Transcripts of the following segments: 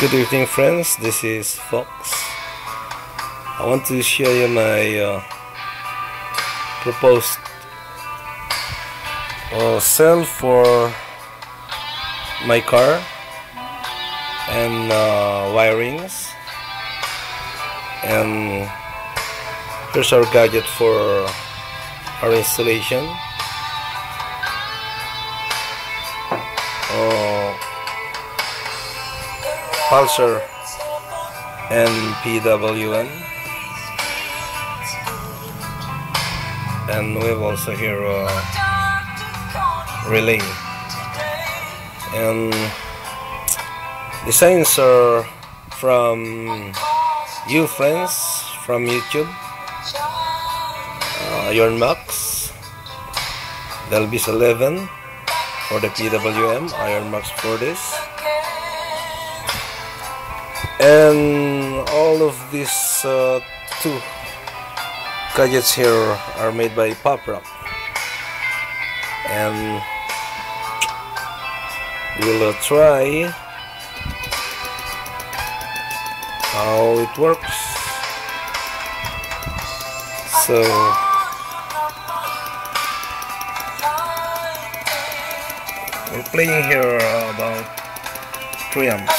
Good evening friends, this is Fox. I want to show you my proposed sell for my car and wirings, and here's our gadget for our installation. Pulser and PWM, and we have also here relay, and designs are from you friends from YouTube, Iron Max, there'll be 11 for the PWM, Iron Max for this. And all of these two gadgets here are made by Pop Rap, and we'll try how it works. So we're playing here about 3 amps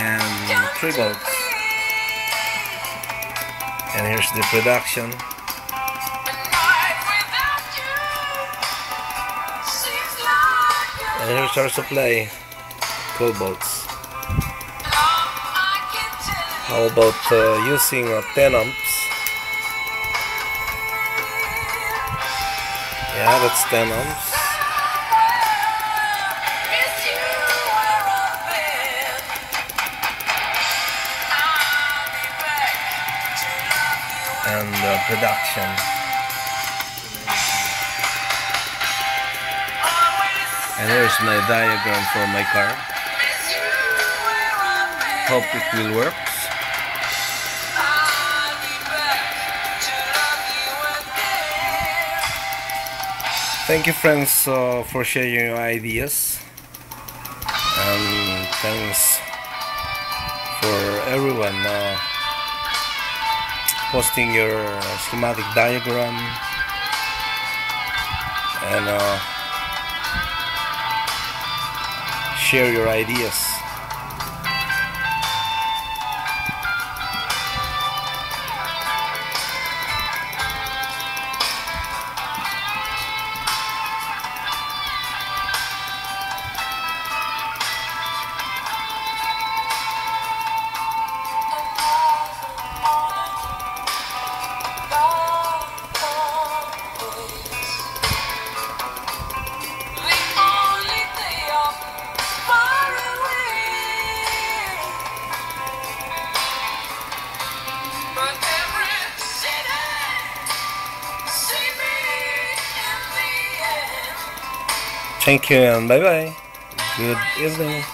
and 3 volts, and here's the production. And here's our supply, 12 volts. How about using 10 amps? Yeah, that's 10 amps. And production. And here's my diagram for my car. Hope it will work. Thank you friends for sharing your ideas, and thanks for everyone posting your schematic diagram, and share your ideas. Thank you and bye bye. Good evening.